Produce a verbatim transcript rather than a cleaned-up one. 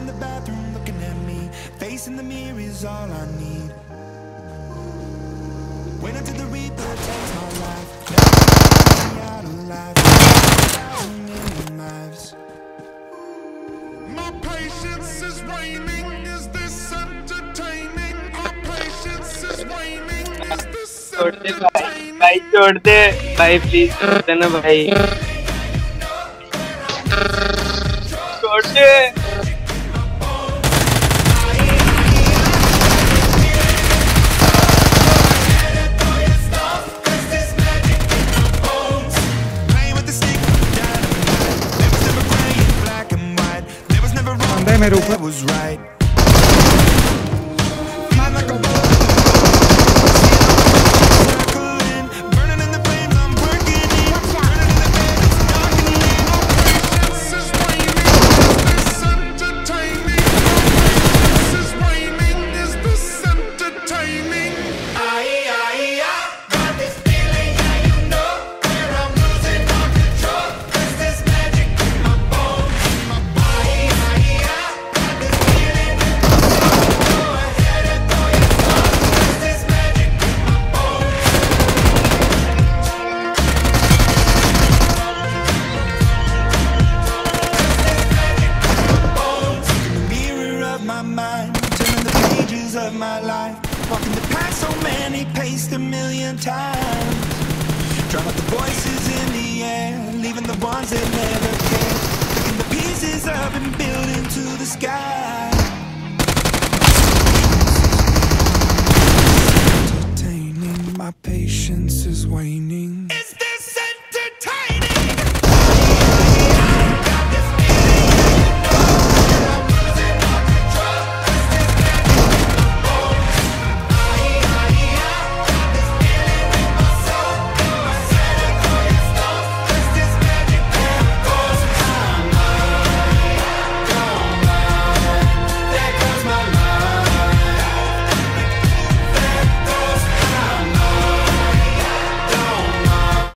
I'm in the bathroom looking at me. Facing the mirror is all I need. Wait until the reaper takes my life. Now I'm out of life. My patience is waning. Is this entertaining? My patience is waning. Is this entertaining? Bhai chhod de, bhai please chhod de na bhai. Chhod de. मेरे ऊपर of my life, walking the path so many, paced a million times. Drown out the voices in the air, leaving the ones that never cared, picking the pieces up and building to the sky.